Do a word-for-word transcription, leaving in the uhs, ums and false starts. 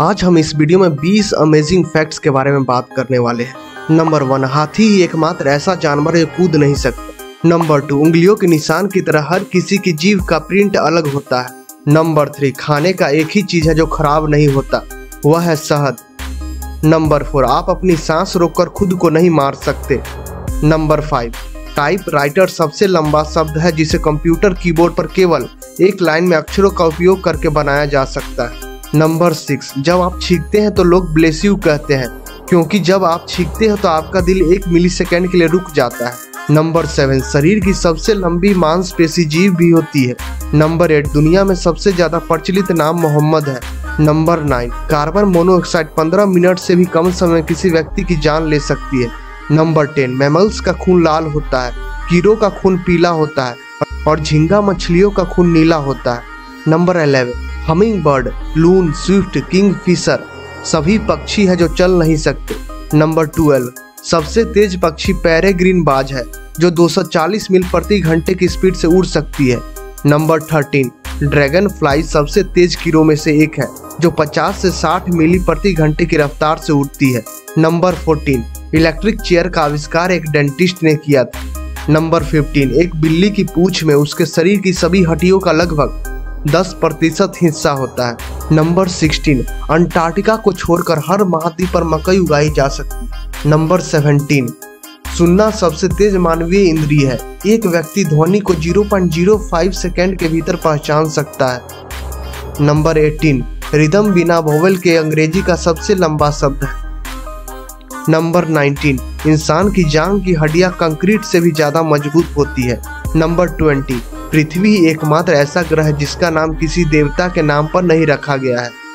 आज हम इस वीडियो में बीस अमेजिंग फैक्ट्स के बारे में बात करने वाले हैं। नंबर वन, हाथी एकमात्र ऐसा जानवर है जो कूद नहीं सकता। नंबर टू, उंगलियों के निशान की तरह हर किसी की जीभ का प्रिंट अलग होता है। नंबर थ्री, खाने का एक ही चीज है जो खराब नहीं होता, वह है शहद। नंबर फोर, आप अपनी सांस रोककर खुद को नहीं मार सकते। नंबर फाइव, टाइपराइटर सबसे लंबा शब्द है जिसे कंप्यूटर कीबोर्ड पर केवल एक लाइन में अक्षरों का उपयोग करके बनाया जा सकता है। नंबर सिक्स, जब आप छींकते हैं तो लोग ब्लेस यू कहते हैं, क्योंकि जब आप छींकते हैं तो आपका दिल एक मिलीसेकंड के लिए रुक जाता है। नंबर सेवन, शरीर की सबसे लंबी मांसपेशी जीभ भी होती है। नंबर एट, दुनिया में सबसे ज्यादा प्रचलित नाम मोहम्मद है। नंबर नाइन, कार्बन मोनोऑक्साइड पंद्रह मिनट से भी कम समय किसी व्यक्ति की जान ले सकती है। नंबर टेन, मैमल्स का खून लाल होता है, कीड़ों का खून पीला होता है और झींगा मछलियों का खून नीला होता है। Number eleven, hummingbird, loon, swift, kingfisher सभी पक्षी हैं जो चल नहीं सकते। नंबर ट्वेल्व, सबसे तेज पक्षी पेरेग्रीन बाज है जो दो सौ चालीस मील प्रति घंटे की स्पीड से उड़ सकती है। नंबर थर्टीन, ड्रैगन फ्लाई सबसे तेज कीड़ों में से एक है जो पचास से साठ मील प्रति घंटे की रफ्तार से उड़ती है। नंबर फोर्टीन, इलेक्ट्रिक चेयर का आविष्कार एक डेंटिस्ट ने किया था। नंबर फिफ्टीन, एक बिल्ली की पूँछ में उसके शरीर की सभी हड्डियों का लगभग दस प्रतिशत हिस्सा होता है। नंबर सोलह, अंटार्कटिका को छोड़कर हर महाद्वीप पर मकई उगाई जा सकती है। नंबर सत्रह, सुनना सबसे तेज मानवीय इंद्रिय है। एक व्यक्ति ध्वनि को ज़ीरो पॉइंट ज़ीरो पाँच सेकंड के भीतर पहचान सकता है। नंबर अठारह, रिदम बिना वोवेल के अंग्रेजी का सबसे लंबा शब्द है। नंबर उन्नीस, इंसान की जांघ की हड्डियां कंक्रीट से भी ज्यादा मजबूत होती है। नंबर बीस, पृथ्वी एकमात्र ऐसा ग्रह है जिसका नाम किसी देवता के नाम पर नहीं रखा गया है।